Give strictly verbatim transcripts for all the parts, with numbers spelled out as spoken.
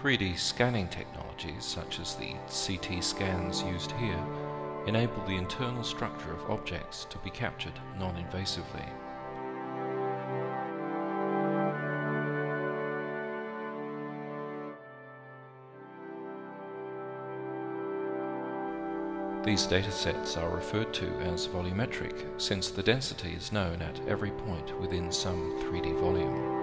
three D scanning technologies, such as the C T scans used here, enable the internal structure of objects to be captured non-invasively. These datasets are referred to as volumetric, since the density is known at every point within some three D volume.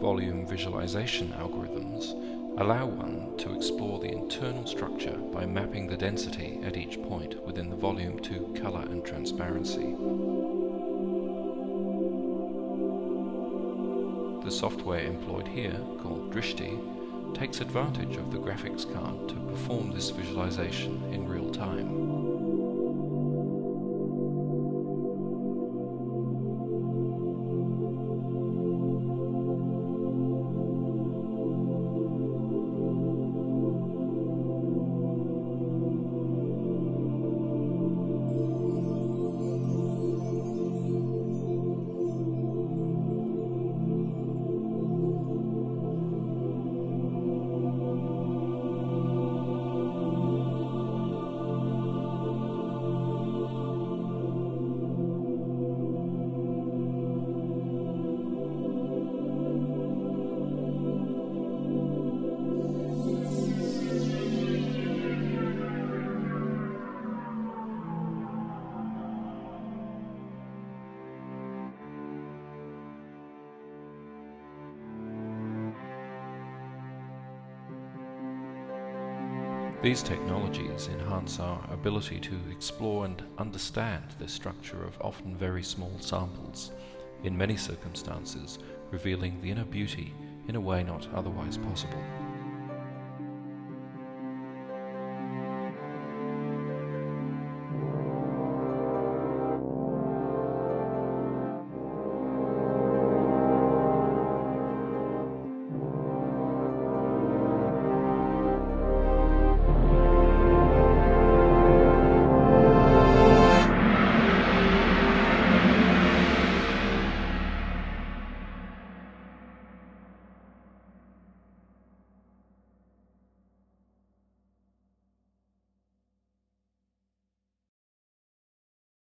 Volume visualization algorithms allow one to explore the internal structure by mapping the density at each point within the volume to color and transparency. The software employed here, called Drishti, takes advantage of the graphics card to perform this visualization in real time. These technologies enhance our ability to explore and understand the structure of often very small samples, in many circumstances revealing the inner beauty in a way not otherwise possible.